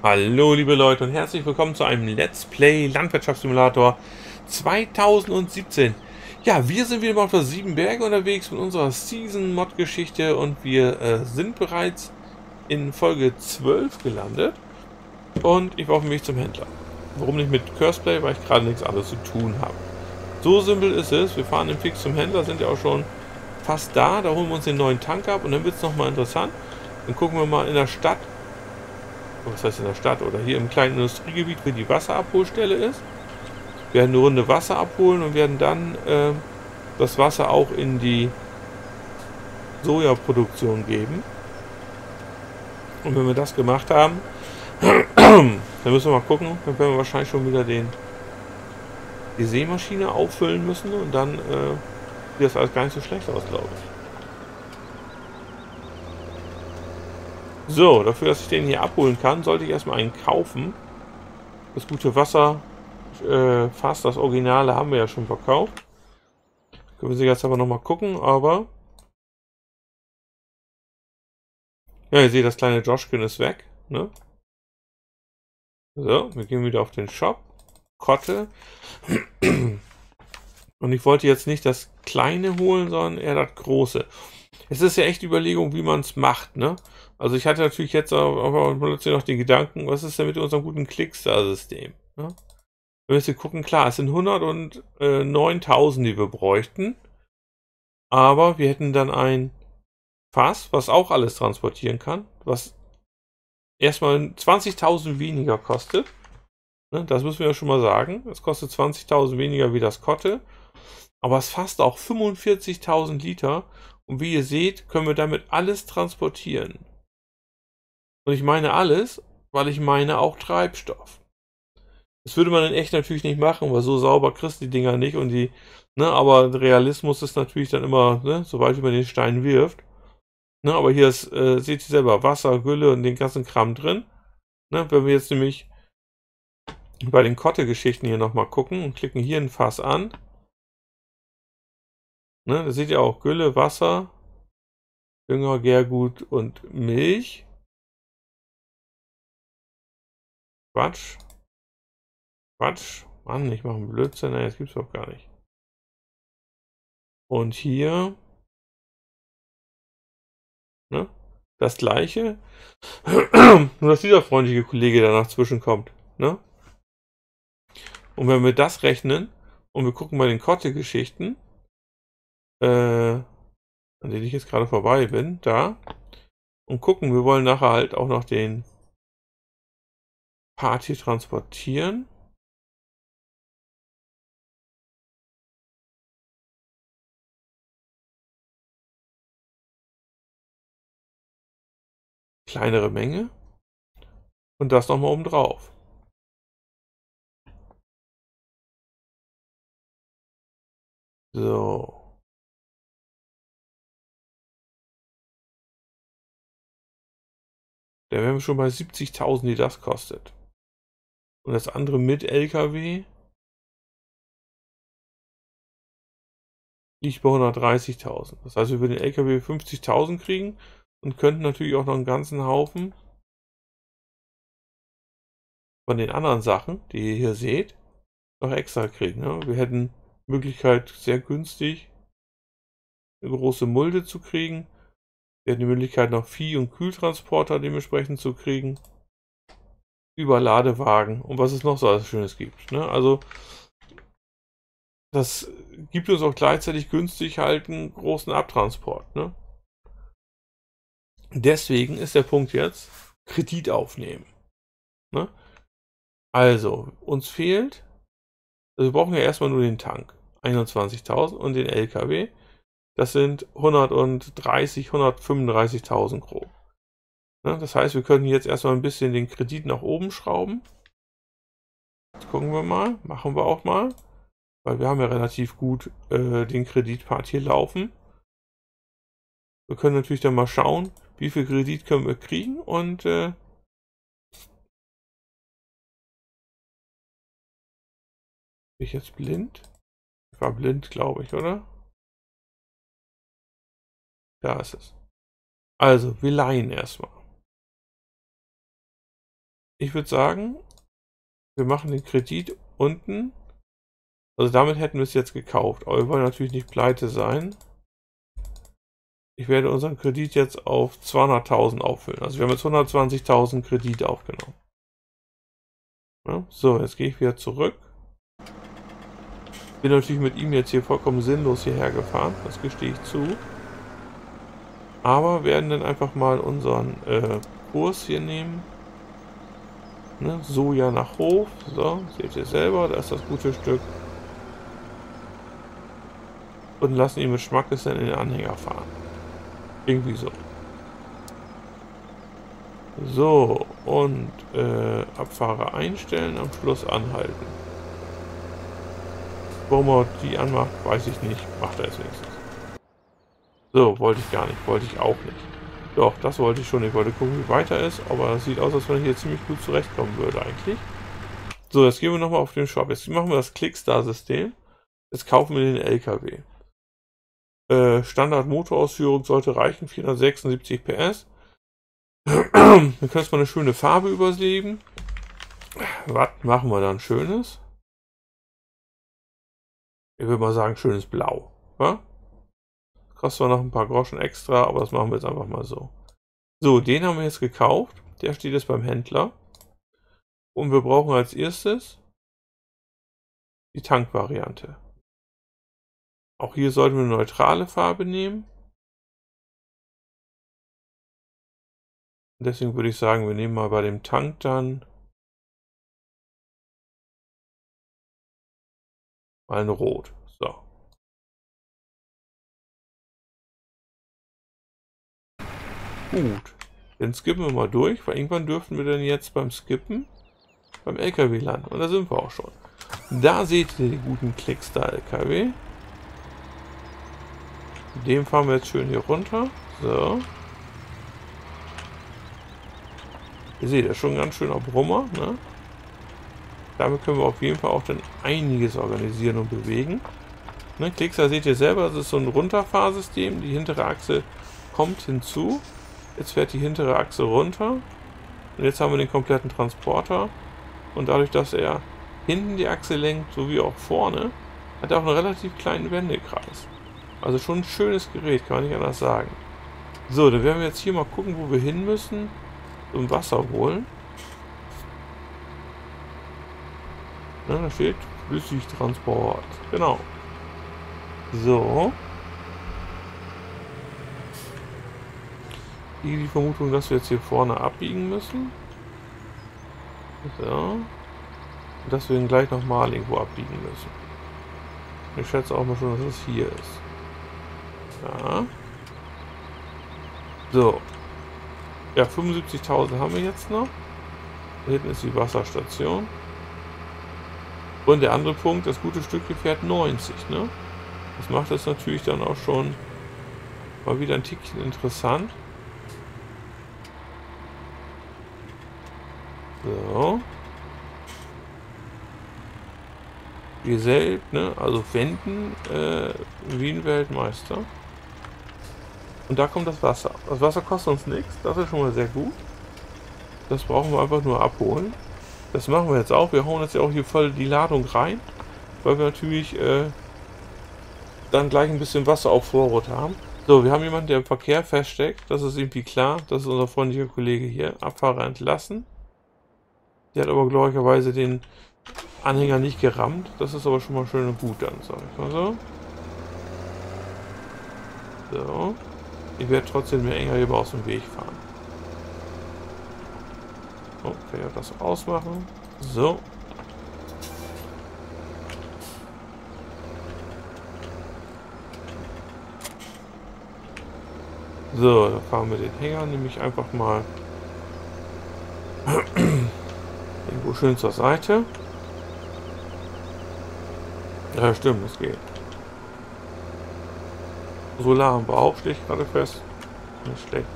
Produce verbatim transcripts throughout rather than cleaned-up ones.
Hallo liebe Leute und herzlich willkommen zu einem Let's Play Landwirtschaftssimulator zwanzig siebzehn. Ja, wir sind wieder mal auf der Siebenberge unterwegs mit unserer Season-Mod-Geschichte und wir äh, sind bereits in Folge zwölf gelandet und ich war auf dem Weg zum Händler. Warum nicht mit Courseplay? Weil ich gerade nichts anderes zu tun habe. So simpel ist es. Wir fahren im Fix zum Händler, sind ja auch schon fast da. Da holen wir uns den neuen Tank ab und dann wird es nochmal interessant. Dann gucken wir mal in der Stadt. Was heißt in der Stadt oder hier im kleinen Industriegebiet, wo die Wasserabholstelle ist. Wir werden eine Runde Wasser abholen und werden dann äh, das Wasser auch in die Sojaproduktion geben. Und wenn wir das gemacht haben, dann müssen wir mal gucken, dann werden wir wahrscheinlich schon wieder den die Seemaschine auffüllen müssen und dann äh, sieht das alles gar nicht so schlecht aus, glaube ich. So, dafür, dass ich den hier abholen kann, sollte ich erstmal einen kaufen. Das gute Wasser, äh, fast das Originale, haben wir ja schon verkauft. Können wir sie jetzt aber nochmal gucken, aber... Ja, ihr seht, das kleine Joskin ist weg, ne? So, wir gehen wieder auf den Shop. Kotte. Und ich wollte jetzt nicht das kleine holen, sondern eher das große. Es ist ja echt die Überlegung, wie man es macht, ne? Also ich hatte natürlich jetzt aber plötzlich noch den Gedanken, was ist denn mit unserem guten Klickstar-System? Ne? Wenn wir jetzt hier gucken, klar, es sind hundertneuntausend, die wir bräuchten. Aber wir hätten dann ein Fass, was auch alles transportieren kann, was erstmal zwanzigtausend weniger kostet. Ne? Das müssen wir ja schon mal sagen. Es kostet zwanzigtausend weniger wie das Kotte. Aber es fasst auch fünfundvierzigtausend Liter. Und wie ihr seht, können wir damit alles transportieren. Und ich meine alles, weil ich meine auch Treibstoff. Das würde man in echt natürlich nicht machen, weil so sauber kriegst du die Dinger nicht. Und die, ne, aber Realismus ist natürlich dann immer, ne, sobald man den Stein wirft. Ne, aber hier ist, äh, seht ihr selber, Wasser, Gülle und den ganzen Kram drin. Ne, wenn wir jetzt nämlich bei den Kotte-Geschichten hier nochmal gucken und klicken hier ein Fass an. Ne, da seht ihr auch Gülle, Wasser, Dünger, Gärgut und Milch. Quatsch. Quatsch. Mann, ich mache einen Blödsinn. Nein, das gibt es doch gar nicht. Und hier. Ne, das gleiche. Nur, dass dieser freundliche Kollege danach zwischenkommt. Ne? Und wenn wir das rechnen und wir gucken bei den Kotte-Geschichten. Äh, an denen ich jetzt gerade vorbei bin, da. Und gucken, wir wollen nachher halt auch noch den Part hier transportieren. Kleinere Menge. Und das nochmal oben drauf. So. Da wären wir schon bei siebzigtausend, die das kostet. Und das andere mit L K W liegt bei hundertdreißigtausend. Das heißt, wir würden den L K W fünfzigtausend kriegen und könnten natürlich auch noch einen ganzen Haufen von den anderen Sachen, die ihr hier seht, noch extra kriegen. Wir hätten die Möglichkeit, sehr günstig eine große Mulde zu kriegen. Wir hätten die Möglichkeit, noch Vieh- und Kühltransporter dementsprechend zu kriegen. Überladewagen und was es noch so alles Schönes gibt. Ne? Also, das gibt uns auch gleichzeitig günstig halt einen großen Abtransport. Ne? Deswegen ist der Punkt jetzt: Kredit aufnehmen. Ne? Also, uns fehlt, also wir brauchen ja erstmal nur den Tank, einundzwanzigtausend und den L K W. Das sind hundertdreißigtausend, hundertfünfunddreißigtausend grob. Das heißt, wir können jetzt erstmal ein bisschen den Kredit nach oben schrauben. Jetzt gucken wir mal, machen wir auch mal, weil wir haben ja relativ gut äh, den Kreditpart hier laufen. Wir können natürlich dann mal schauen, wie viel Kredit können wir kriegen und äh, bin ich jetzt blind? Ich war blind, glaube ich, oder? Da ist es. Also, wir leihen erstmal. ich würde sagen, wir machen den Kredit unten. Also damit hätten wir es jetzt gekauft. Aber wir wollen natürlich nicht pleite sein. Ich werde unseren Kredit jetzt auf zweihunderttausend auffüllen. Also wir haben jetzt hundertzwanzigtausend Kredit aufgenommen. Ja, so, jetzt gehe ich wieder zurück. Bin natürlich mit ihm jetzt hier vollkommen sinnlos hierher gefahren. Das gestehe ich zu. Aber werden dann einfach mal unseren äh, Kurs hier nehmen. Ne? Soja nach Hof. So, seht ihr selber, da ist das gute Stück. Und lassen ihn mit Schmackes dann in den Anhänger fahren. Irgendwie so. So, und äh, Abfahrer einstellen, am Schluss anhalten. Warum er die anmacht, weiß ich nicht. Macht er als nächstes. So, wollte ich gar nicht. Wollte ich auch nicht. Doch, das wollte ich schon. Ich wollte gucken, wie weiter ist. Aber es sieht aus, als wenn ich hier ziemlich gut zurechtkommen würde eigentlich. So, jetzt gehen wir nochmal auf den Shop. Jetzt machen wir das Klickstar-System. Jetzt kaufen wir den L K W. Äh, Standard Motorausführung sollte reichen. vierhundertsechsundsiebzig P S. Dann kannst du mal eine schöne Farbe überlegen. Was machen wir dann Schönes? Ich würde mal sagen, schönes Blau. Ja? Kostet zwar noch ein paar Groschen extra, aber das machen wir jetzt einfach mal so. So, den haben wir jetzt gekauft. Der steht jetzt beim Händler. Und wir brauchen als erstes die Tankvariante. Auch hier sollten wir eine neutrale Farbe nehmen. Deswegen würde ich sagen, wir nehmen mal bei dem Tank dann mal ein Rot. So. Gut. Dann skippen wir mal durch, weil irgendwann dürften wir dann jetzt beim Skippen beim L K W landen. Und da sind wir auch schon. Da seht ihr den guten Klickstar-L K W. Mit dem fahren wir jetzt schön hier runter. So. Ihr seht, er ist schon ganz schön auf Brummer, ne? Damit können wir auf jeden Fall auch dann einiges organisieren und bewegen. Ne, Klickstar seht ihr selber, das ist so ein Runterfahrsystem. Die hintere Achse kommt hinzu. Jetzt fährt die hintere Achse runter. Und jetzt haben wir den kompletten Transporter. Und dadurch, dass er hinten die Achse lenkt, sowie auch vorne, hat er auch einen relativ kleinen Wendekreis. Also schon ein schönes Gerät, kann man nicht anders sagen. So, dann werden wir jetzt hier mal gucken, wo wir hin müssen. Zum Wasser holen. Ja, da steht Flüssigtransport. Genau. So. Die, die Vermutung, dass wir jetzt hier vorne abbiegen müssen. So. Und dass wir ihn gleich nochmal irgendwo abbiegen müssen. Ich schätze auch mal schon, dass es hier ist. Ja. So. Ja, fünfundsiebzigtausend haben wir jetzt noch. Da hinten ist die Wasserstation. Und der andere Punkt, das gute Stück hier fährt neunzig, ne? Das macht das natürlich dann auch schon mal wieder ein Tickchen interessant. So. Ihr selbst, ne? Also Wenden, äh, Wien-Weltmeister. Und da kommt das Wasser. Das Wasser kostet uns nichts. Das ist schon mal sehr gut. Das brauchen wir einfach nur abholen. Das machen wir jetzt auch. Wir hauen jetzt ja auch hier voll die Ladung rein. Weil wir natürlich äh, dann gleich ein bisschen Wasser auf Vorrat haben. So, wir haben jemanden, der im Verkehr feststeckt. Das ist irgendwie klar. Das ist unser freundlicher Kollege hier. Abfahrer entlassen. Der hat aber glorreicherweise den Anhänger nicht gerammt. Das ist aber schon mal schön und gut dann, sag ich mal so. So. Ich werde trotzdem mir enger hier aus dem Weg fahren. Okay, das ausmachen. So. So, da fahren wir den Hänger nämlich einfach mal irgendwo schön zur Seite. Ja, stimmt, das geht. Solar haben wir auch, stehe ich gerade fest. Nicht schlecht.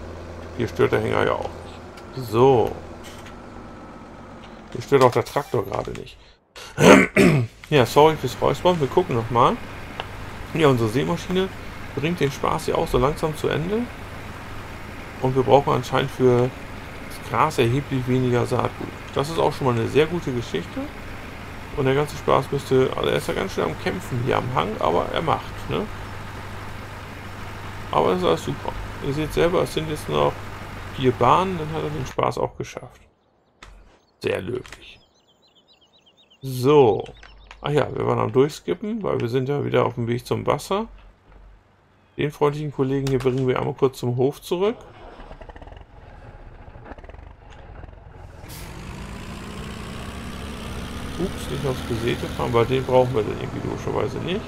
Hier stört der Hänger ja auch nicht. So. Hier stört auch der Traktor gerade nicht. Ja, sorry fürs Räuspern. Wir gucken nochmal. Ja, unsere Seemaschine bringt den Spaß hier auch so langsam zu Ende. Und wir brauchen anscheinend für das fraß erheblich weniger Saatgut. Das ist auch schon mal eine sehr gute Geschichte. Und der ganze Spaß müsste... Also er ist ja ganz schön am Kämpfen hier am Hang, aber er macht, ne? Aber das ist alles super. Ihr seht selber, es sind jetzt noch vier Bahnen, dann hat er den Spaß auch geschafft. Sehr löblich. So. Ach ja, wir waren am Durchskippen, weil wir sind ja wieder auf dem Weg zum Wasser. Den freundlichen Kollegen hier bringen wir einmal kurz zum Hof zurück. Ups, nicht aufs Gesäte fahren, weil den brauchen wir dann irgendwie logischerweise nicht.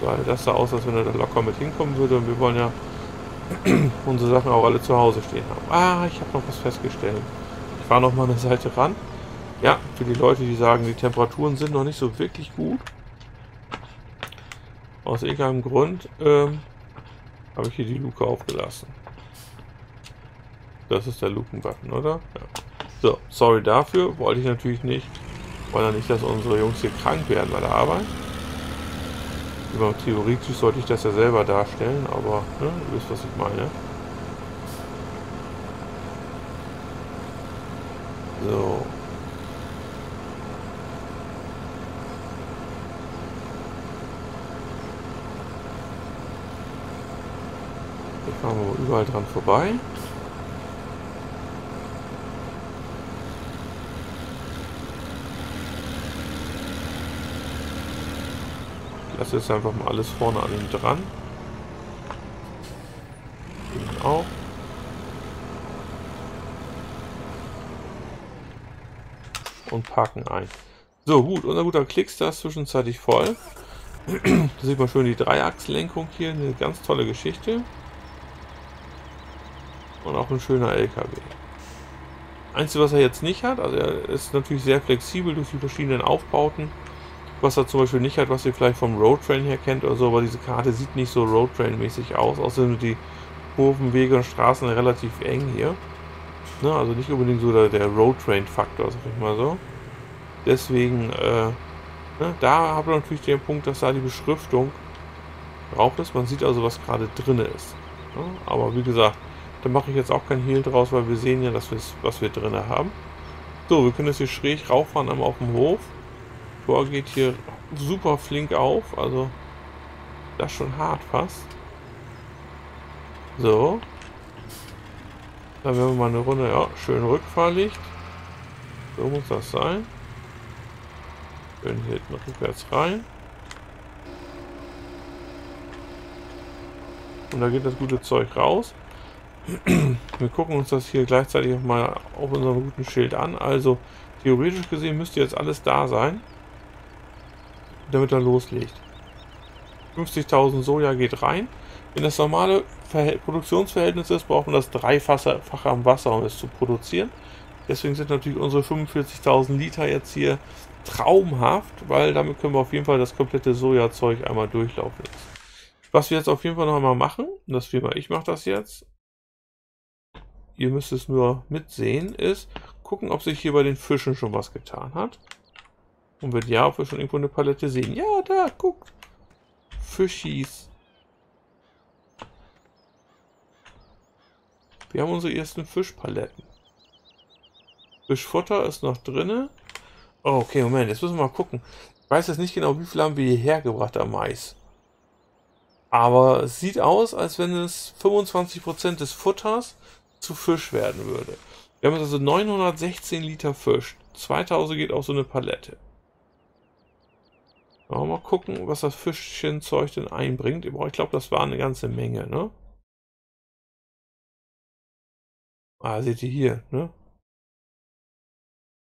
Weil das sah aus, als wenn er da locker mit hinkommen würde und wir wollen ja unsere Sachen auch alle zu Hause stehen haben. Ah, ich habe noch was festgestellt. Ich fahre noch mal eine Seite ran. Ja, für die Leute, die sagen, die Temperaturen sind noch nicht so wirklich gut. Aus irgendeinem Grund ähm, habe ich hier die Luke aufgelassen. Das ist der Lukenbutton, oder? Ja. So, sorry dafür. Wollte ich natürlich nicht. Wollen ja nicht, dass unsere Jungs hier krank werden bei der Arbeit. Theoretisch sollte ich das ja selber darstellen, aber ne, ihr wisst, was ich meine. So. Hier fahren wir überall dran vorbei. Das ist einfach mal alles vorne an ihm dran. Ihn auch. Und parken ein. So, gut, unser guter Klickstar ist zwischenzeitlich voll. Da sieht man schön die Dreiachslenkung hier, eine ganz tolle Geschichte. Und auch ein schöner L K W. Einzige, was er jetzt nicht hat, also er ist natürlich sehr flexibel durch die verschiedenen Aufbauten. Was er zum Beispiel nicht hat, was ihr vielleicht vom Roadtrain her kennt oder so, aber diese Karte sieht nicht so Roadtrain-mäßig aus, außerdem sind die Kurven, Wege und Straßen relativ eng hier. Na, also nicht unbedingt so der, der Roadtrain-Faktor, sag ich mal so. Deswegen, äh, ne, da habt ihr natürlich den Punkt, dass da die Beschriftung drauf ist. Man sieht also, was gerade drin ist. Ne? Aber wie gesagt, da mache ich jetzt auch kein Hehl draus, weil wir sehen ja, dass was wir drin haben. So, wir können jetzt hier schräg rauffahren, einmal auf dem Hof. Tor geht hier super flink auf, also das ist schon hart fast. So. Dann werden wir mal eine Runde, ja, schön Rückfahrlicht. So muss das sein. Schön hier hinten rückwärts rein. Und da geht das gute Zeug raus. Wir gucken uns das hier gleichzeitig auch mal auf unserem guten Schild an. Also theoretisch gesehen müsste jetzt alles da sein, damit er loslegt. fünfzigtausend Soja geht rein. Wenn das normale Verhält- Produktionsverhältnis ist, braucht man das Dreifache am Wasser, um es zu produzieren. Deswegen sind natürlich unsere fünfundvierzigtausend Liter jetzt hier traumhaft, weil damit können wir auf jeden Fall das komplette Sojazeug einmal durchlaufen lassen. Was wir jetzt auf jeden Fall noch einmal machen, und das Firma, ich mache das jetzt, ihr müsst es nur mitsehen, ist gucken, ob sich hier bei den Fischen schon was getan hat. Und wenn ja, ob wir schon irgendwo eine Palette sehen. Ja, da, guckt. Fischis. Wir haben unsere ersten Fischpaletten. Fischfutter ist noch drin. Oh, okay, Moment, jetzt müssen wir mal gucken. Ich weiß jetzt nicht genau, wie viel haben wir hierher gebracht am Mais. Aber es sieht aus, als wenn es fünfundzwanzig Prozent des Futters zu Fisch werden würde. Wir haben jetzt also neunhundertsechzehn Liter Fisch. zweitausend geht auf so eine Palette. Mal gucken, was das Fischchenzeug denn einbringt. Ich glaube, das war eine ganze Menge, ne? Ah, seht ihr hier, ne?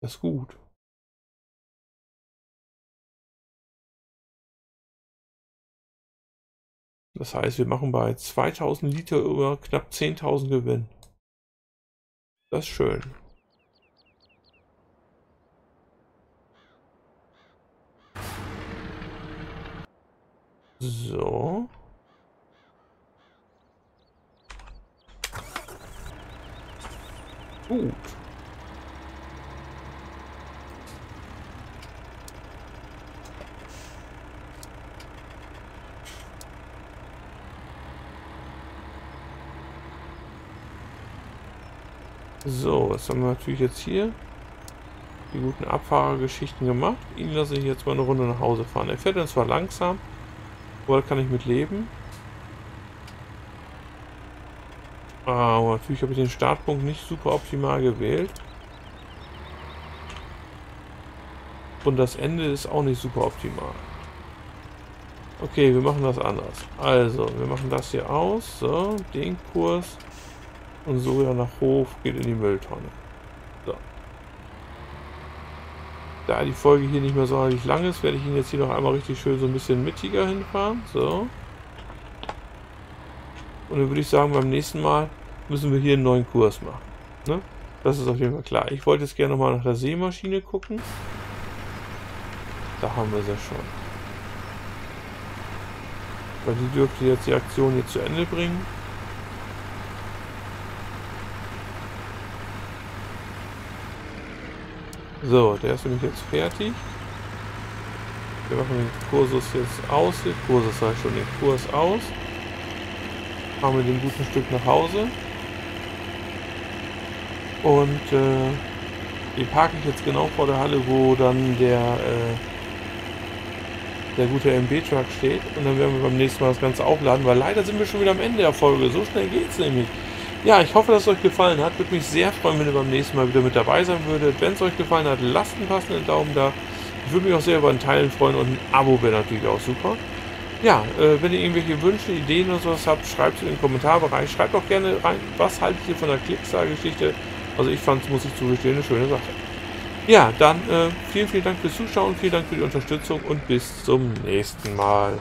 Das ist gut. Das heißt, wir machen bei zweitausend Liter über knapp zehntausend Gewinn. Das ist schön. So. Gut. So, was haben wir natürlich jetzt hier? Die guten Abfahrergeschichten gemacht. Ihn lasse ich jetzt mal eine Runde nach Hause fahren. Er fährt dann zwar langsam, aber da kann ich mit leben. Aber natürlich habe ich den Startpunkt nicht super optimal gewählt. Und das Ende ist auch nicht super optimal. Okay, wir machen das anders. Also, wir machen das hier aus. So, den Kurs. Und so ja nach Hof geht in die Mülltonne. So. Da die Folge hier nicht mehr sonderlich lang ist, werde ich ihn jetzt hier noch einmal richtig schön so ein bisschen mittiger hinfahren. So. Und dann würde ich sagen, beim nächsten Mal müssen wir hier einen neuen Kurs machen. Ne? Das ist auf jeden Fall klar. Ich wollte jetzt gerne nochmal nach der Seemaschine gucken. Da haben wir sie schon. Weil die dürfte jetzt die Aktion hier zu Ende bringen. So, der ist nämlich jetzt fertig. Wir machen den Kursus jetzt aus. Den Kursus sag ich schon, den Kurs aus. Fahren wir den guten Stück nach Hause. Und äh, den parke ich jetzt genau vor der Halle, wo dann der... Äh, der gute M B-Truck steht, und dann werden wir beim nächsten Mal das Ganze aufladen, weil leider sind wir schon wieder am Ende der Folge. So schnell geht's nämlich. Ja, ich hoffe, dass es euch gefallen hat. Würde mich sehr freuen, wenn ihr beim nächsten Mal wieder mit dabei sein würdet. Wenn es euch gefallen hat, lasst einen passenden Daumen da. Ich würde mich auch sehr über ein Teilen freuen, und ein Abo wäre natürlich auch super. Ja, äh, wenn ihr irgendwelche Wünsche, Ideen oder sowas habt, schreibt es in den Kommentarbereich. Schreibt auch gerne rein, was haltet ihr von der Klickstar-Geschichte. Also ich fand es, muss ich zugestehen, eine schöne Sache. Ja, dann äh, vielen, vielen Dank fürs Zuschauen, vielen Dank für die Unterstützung und bis zum nächsten Mal.